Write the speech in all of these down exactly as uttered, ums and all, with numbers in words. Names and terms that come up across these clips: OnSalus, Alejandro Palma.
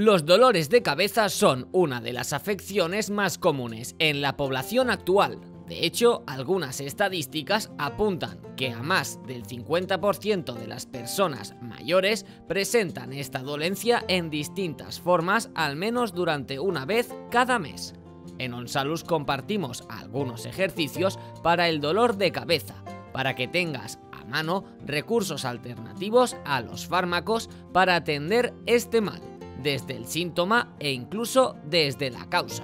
Los dolores de cabeza son una de las afecciones más comunes en la población actual. De hecho, algunas estadísticas apuntan que a más del cincuenta por ciento de las personas mayores presentan esta dolencia en distintas formas al menos durante una vez cada mes. En OnSalus compartimos algunos ejercicios para el dolor de cabeza, para que tengas a mano recursos alternativos a los fármacos para atender este mal, desde el síntoma e incluso desde la causa.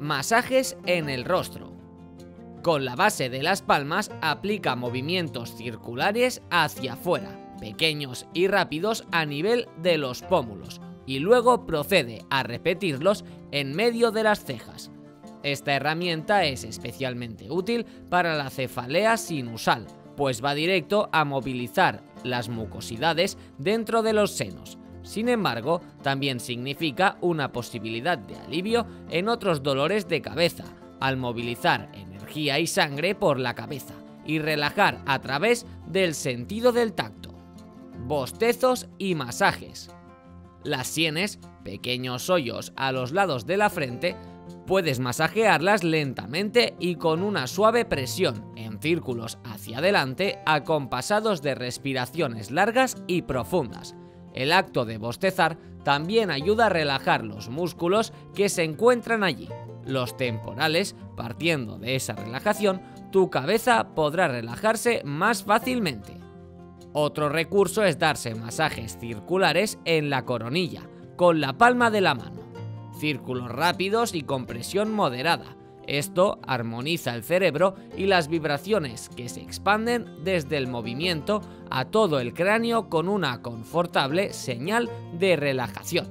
Masajes en el rostro. Con la base de las palmas aplica movimientos circulares hacia afuera, pequeños y rápidos a nivel de los pómulos, y luego procede a repetirlos en medio de las cejas. Esta herramienta es especialmente útil para la cefalea sinusal, pues va directo a movilizar las mucosidades dentro de los senos. Sin embargo, también significa una posibilidad de alivio en otros dolores de cabeza, al movilizar energía y sangre por la cabeza y relajar a través del sentido del tacto. Bostezos y masajes. Las sienes, pequeños hoyos a los lados de la frente, puedes masajearlas lentamente y con una suave presión en círculos hacia adelante acompasados de respiraciones largas y profundas. El acto de bostezar también ayuda a relajar los músculos que se encuentran allí, los temporales. Partiendo de esa relajación, tu cabeza podrá relajarse más fácilmente. Otro recurso es darse masajes circulares en la coronilla, con la palma de la mano. Círculos rápidos y con presión moderada. Esto armoniza el cerebro y las vibraciones que se expanden desde el movimiento a todo el cráneo con una confortable señal de relajación.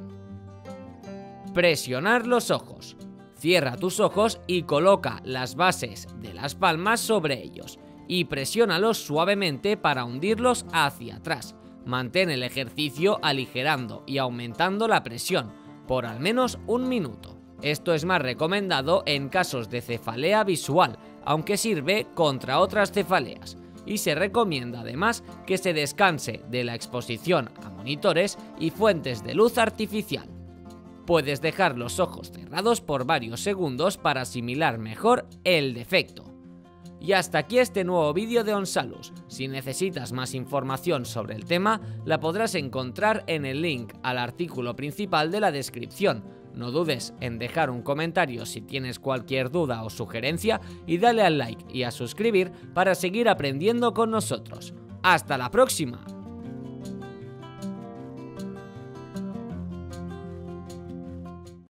Presionar los ojos. Cierra tus ojos y coloca las bases de las palmas sobre ellos y presiónalos suavemente para hundirlos hacia atrás. Mantén el ejercicio aligerando y aumentando la presión por al menos un minuto. Esto es más recomendado en casos de cefalea visual, aunque sirve contra otras cefaleas, y se recomienda además que se descanse de la exposición a monitores y fuentes de luz artificial. Puedes dejar los ojos cerrados por varios segundos para asimilar mejor el defecto. Y hasta aquí este nuevo vídeo de OnSalus. Si necesitas más información sobre el tema, la podrás encontrar en el link al artículo principal de la descripción. No dudes en dejar un comentario si tienes cualquier duda o sugerencia y dale al like y a suscribir para seguir aprendiendo con nosotros. ¡Hasta la próxima!